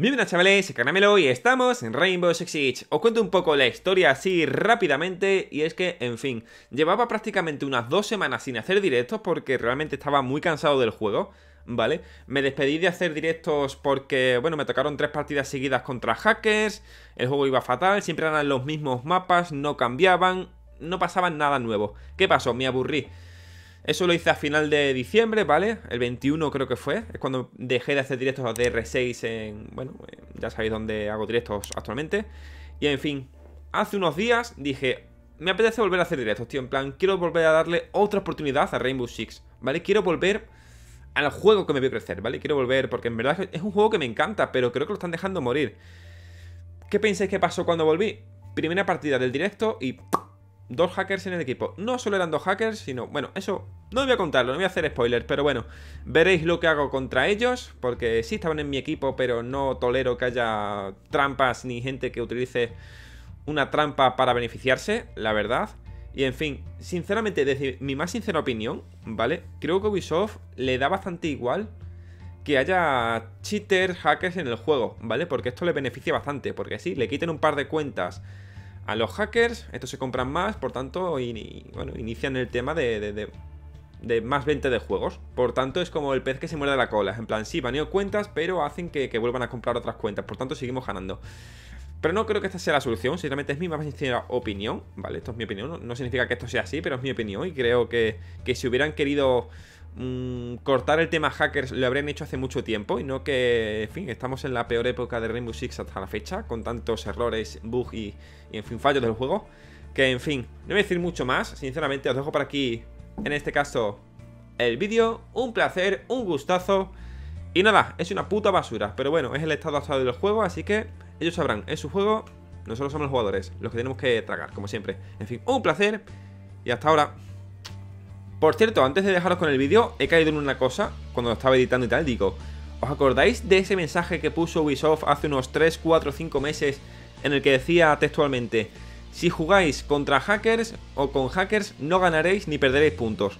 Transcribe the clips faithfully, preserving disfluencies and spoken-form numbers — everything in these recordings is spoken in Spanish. Muy buenas chavales, soy Caramelo y estamos en Rainbow Six Siege. Os cuento un poco la historia así rápidamente y es que, en fin, llevaba prácticamente unas dos semanas sin hacer directos porque realmente estaba muy cansado del juego, ¿vale? Me despedí de hacer directos porque, bueno, me tocaron tres partidas seguidas contra hackers, el juego iba fatal, siempre eran los mismos mapas, no cambiaban, no pasaban nada nuevo. ¿Qué pasó? Me aburrí. Eso lo hice a final de diciembre, ¿vale? El veintiuno creo que fue. Es cuando dejé de hacer directos de R seis en... Bueno, ya sabéis dónde hago directos actualmente. Y en fin, hace unos días dije... Me apetece volver a hacer directos, tío. En plan, quiero volver a darle otra oportunidad a Rainbow Six, ¿vale? Quiero volver al juego que me vio crecer, ¿vale? Quiero volver porque en verdad es un juego que me encanta, pero creo que lo están dejando morir. ¿Qué pensáis que pasó cuando volví? Primera partida del directo y... Dos hackers en el equipo. No solo eran dos hackers, sino... Bueno, eso no voy a contarlo, no voy a hacer spoilers, pero bueno. Veréis lo que hago contra ellos, porque sí estaban en mi equipo, pero no tolero que haya trampas ni gente que utilice una trampa para beneficiarse, la verdad. Y en fin, sinceramente, desde mi más sincera opinión, ¿vale? Creo que Ubisoft le da bastante igual que haya cheaters, hackers en el juego, ¿vale? Porque esto le beneficia bastante, porque sí, le quiten un par de cuentas a los hackers, estos se compran más, por tanto, y, y, bueno, inician el tema de, de, de, de más venta de juegos. Por tanto, es como el pez que se muerde la cola. En plan, sí, baneo cuentas, pero hacen que, que vuelvan a comprar otras cuentas. Por tanto, seguimos ganando. Pero no creo que esta sea la solución. Sinceramente, es mi más sincera opinión, ¿vale? Esto es mi opinión. No, no significa que esto sea así, pero es mi opinión. Y creo que, que si hubieran querido mmm, cortar el tema hackers, lo habrían hecho hace mucho tiempo. Y no que, en fin, estamos en la peor época de Rainbow Six hasta la fecha, con tantos errores, bugs y... Y en fin, fallos del juego. Que en fin, no voy a decir mucho más. Sinceramente os dejo por aquí, en este caso, el vídeo. Un placer, un gustazo. Y nada, es una puta basura, pero bueno, es el estado actual del juego, así que ellos sabrán, es su juego. Nosotros somos los jugadores, los que tenemos que tragar, como siempre. En fin, un placer. Y hasta ahora. Por cierto, antes de dejaros con el vídeo, he caído en una cosa cuando lo estaba editando y tal. Digo, ¿os acordáis de ese mensaje que puso Ubisoft hace unos tres, cuatro, cinco meses? En el que decía textualmente: si jugáis contra hackers o con hackers no ganaréis ni perderéis puntos.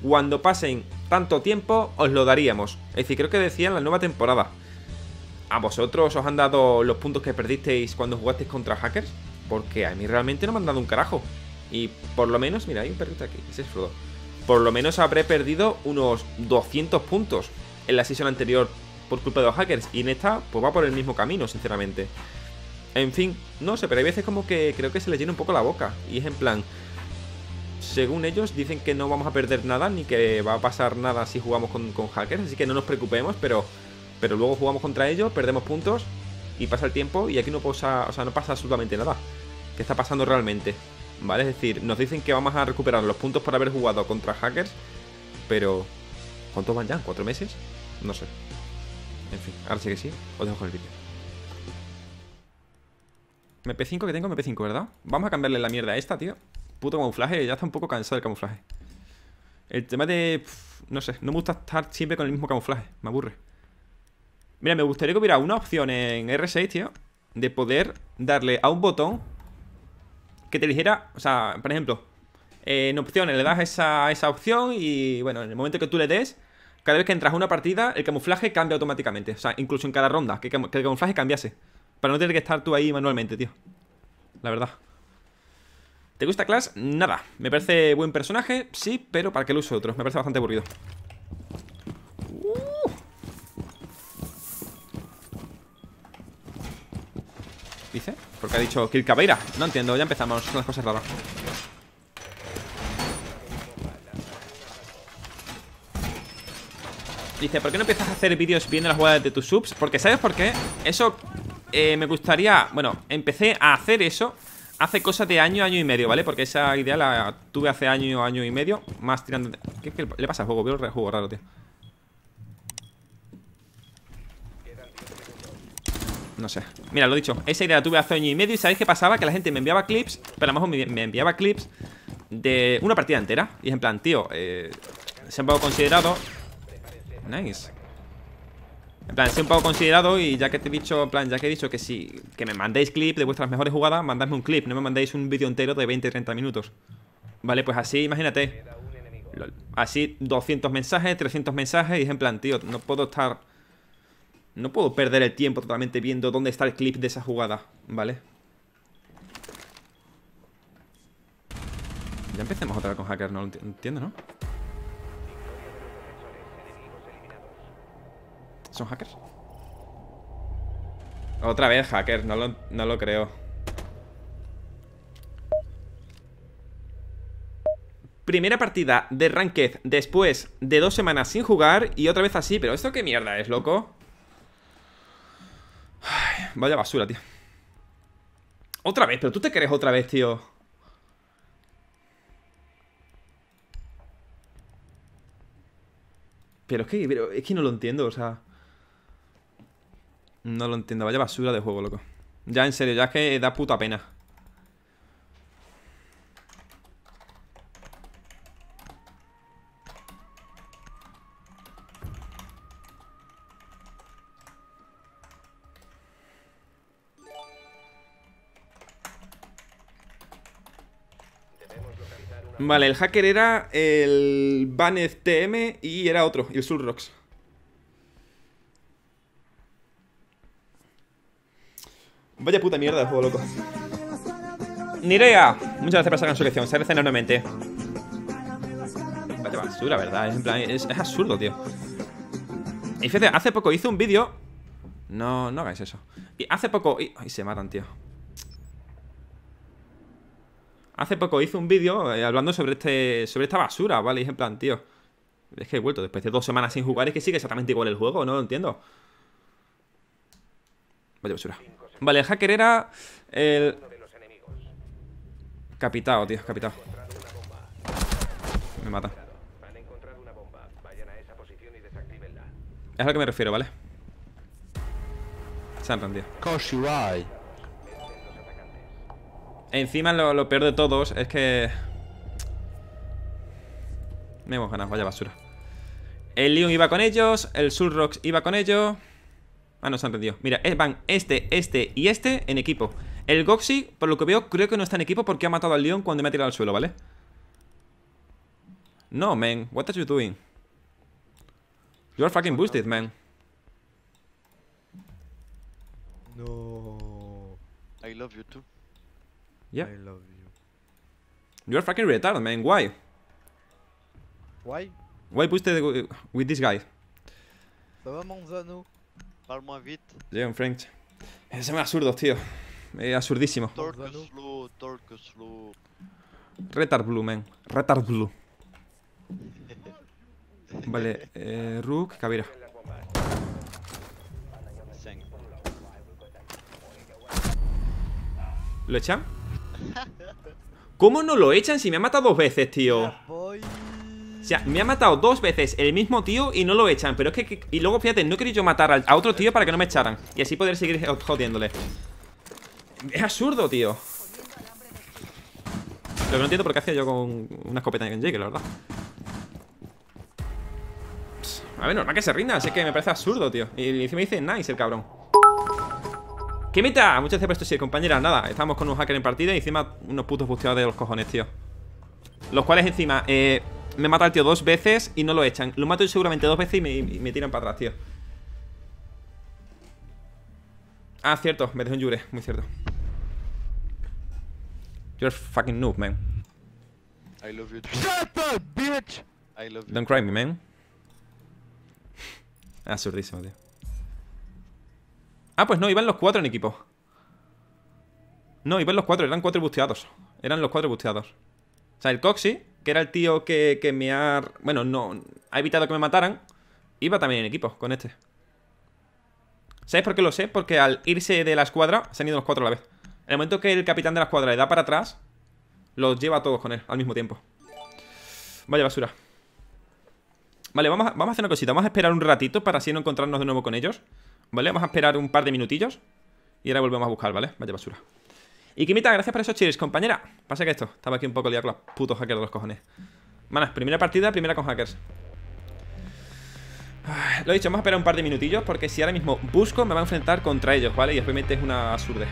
Cuando pasen tanto tiempo os lo daríamos. Es decir, creo que decía en la nueva temporada. ¿A vosotros os han dado los puntos que perdisteis cuando jugasteis contra hackers? Porque a mí realmente no me han dado un carajo. Y por lo menos, mira, hay un perrito aquí, ese es Frodo. Por lo menos habré perdido unos doscientos puntos en la season anterior por culpa de los hackers. Y en esta pues va por el mismo camino, sinceramente. En fin, no sé, pero hay veces como que creo que se les llena un poco la boca. Y es en plan, según ellos dicen que no vamos a perder nada, ni que va a pasar nada si jugamos con, con hackers, así que no nos preocupemos, pero, pero luego jugamos contra ellos, perdemos puntos y pasa el tiempo y aquí no pasa, o sea, no pasa absolutamente nada. ¿Qué está pasando realmente? ¿Vale? Es decir, nos dicen que vamos a recuperar los puntos por haber jugado contra hackers, pero ¿cuántos van ya? ¿Cuatro meses? No sé. En fin, ahora sí que sí, os dejo con el vídeo. M P cinco que tengo, M P cinco, ¿verdad? Vamos a cambiarle la mierda a esta, tío. Puto camuflaje, ya está un poco cansado el camuflaje. El tema de... Pff, no sé, no me gusta estar siempre con el mismo camuflaje, me aburre. Mira, me gustaría que hubiera una opción en R seis, tío, de poder darle a un botón que te eligiera, o sea, por ejemplo, eh, en opciones le das esa, esa opción y, bueno, en el momento que tú le des, cada vez que entras a una partida, el camuflaje cambia automáticamente. O sea, incluso en cada ronda, que, que el camuflaje cambiase. Para no tener que estar tú ahí manualmente, tío. La verdad. ¿Te gusta Clash? Nada. Me parece buen personaje, sí, pero ¿para qué lo uso otro? Me parece bastante aburrido. Uh. ¿Dice? Porque ha dicho kill Caveira. No entiendo, ya empezamos con las cosas raras. Dice, ¿por qué no empiezas a hacer vídeos viendo las jugadas de tus subs? Porque ¿sabes por qué? Eso... Eh, me gustaría, bueno, empecé a hacer eso hace cosa de año, año y medio, ¿vale? Porque esa idea la tuve hace año, año y medio. Más tirando... ¿Qué, qué le pasa al juego? Veo el juego raro, tío. No sé. Mira, lo dicho, esa idea la tuve hace año y medio. Y ¿sabéis qué pasaba? Que la gente me enviaba clips, pero a lo mejor me enviaba clips de una partida entera. Y es en plan, tío, eh, se han poco considerado. Nice. En plan, soy un poco considerado y ya que te he dicho, en plan, ya que he dicho que si que me mandéis clip de vuestras mejores jugadas, mandadme un clip, no me mandéis un vídeo entero de veinte a treinta minutos. Vale, pues así, imagínate. Así doscientos mensajes, trescientos mensajes y es en plan, tío, no puedo estar No puedo perder el tiempo totalmente viendo dónde está el clip de esa jugada, ¿vale? Ya empecemos otra vez con hacker, no lo entiendo, ¿no? ¿Son hackers? Otra vez hacker, no lo, no lo creo. Primera partida de Ranked después de dos semanas sin jugar y otra vez así. Pero ¿esto qué mierda es, loco? Ay, vaya basura, tío. Otra vez, pero tú te crees otra vez, tío. Pero es que, pero es que no lo entiendo, o sea... No lo entiendo, vaya basura de juego, loco. Ya, en serio, ya es que da puta pena. Vale, el hacker era el Banez T M y era otro, y el Sulrox. Vaya puta mierda de juego, loco. Nirea, muchas gracias por esa gran selección, se agradece enormemente. Vaya basura, ¿verdad? Es, en plan, es, es absurdo, tío. Y fíjate, hace poco hice un vídeo. No, no hagáis eso. Y hace poco... Y, ay, se matan, tío. Hace poco hice un vídeo eh, hablando sobre este sobre esta basura, ¿vale? Y en plan, tío, es que he vuelto después de dos semanas sin jugar. Es que sigue exactamente igual el juego, no lo entiendo. Vaya basura. Vale, el hacker era el... Capitao, tío, capitao. Me mata. Es a lo que me refiero, ¿vale? Se han rendido. Encima lo, lo peor de todos es que... Me hemos ganado, vaya basura. El Leon iba con ellos, el Sulrox iba con ellos. Ah, no, se han rendido. Mira, van este, este y este en equipo. El Goxi, por lo que veo, creo que no está en equipo porque ha matado al Leon cuando me ha tirado al suelo, ¿vale? No, man, what are you doing? You are fucking boosted, man. No. I love you too. Yeah. I love you. You are fucking retarded, man. Why? Why? Why boosted with this guy? Ça va, Manzano? Parle moins vite. Yeah, I'm French. Es absurdo, tío. Es absurdísimo. Talk slow, talk slow. Retard blue, man. Retard blue. Vale, eh, Rook, Caveira. ¿Lo echan? ¿Cómo no lo echan si me ha matado dos veces, tío? O sea, me ha matado dos veces el mismo tío y no lo echan. Pero es que... que y luego, fíjate, no quería yo matar a otro tío para que no me echaran. Y así poder seguir jodiéndole. Es absurdo, tío. Lo que no entiendo por qué hacía yo con una escopeta en Jake, la verdad. A ver, normal que se rinda, así que me parece absurdo, tío. Y encima dice nice el cabrón. ¡Qué meta! Muchas gracias por esto, sí, compañera. Nada, estamos con un hacker en partida y encima unos putos busteados de los cojones, tío. Los cuales encima eh, me mata el tío dos veces y no lo echan. Lo mato yo seguramente dos veces y me, y me tiran para atrás, tío. Ah, cierto, me dejó un Yure, muy cierto. You're a fucking noob, man. I love you too. Shut up, bitch! I love you. Don't cry me, man. Absurdísimo, tío. Ah, pues no, iban los cuatro en equipo. No, iban los cuatro, eran cuatro busteados. Eran los cuatro busteados. O sea, el Coxy, que era el tío que, que me ha... Bueno, no, ha evitado que me mataran. Iba también en equipo, con este. ¿Sabéis por qué lo sé? Porque al irse de la escuadra, se han ido los cuatro a la vez. En el momento que el capitán de la escuadra le da para atrás, los lleva a todos con él, al mismo tiempo. Vaya basura. Vale, vamos a, vamos a hacer una cosita. Vamos a esperar un ratito para así no encontrarnos de nuevo con ellos. Vale, vamos a esperar un par de minutillos y ahora volvemos a buscar, ¿vale? Vaya basura. Y Kimita, gracias por esos cheers, compañera. Pasa que esto, estaba aquí un poco liado con los putos hackers de los cojones. Manas, primera partida, primera con hackers. Lo he dicho, vamos a esperar un par de minutillos porque si ahora mismo busco me va a enfrentar contra ellos, ¿vale? Y obviamente es una absurdez.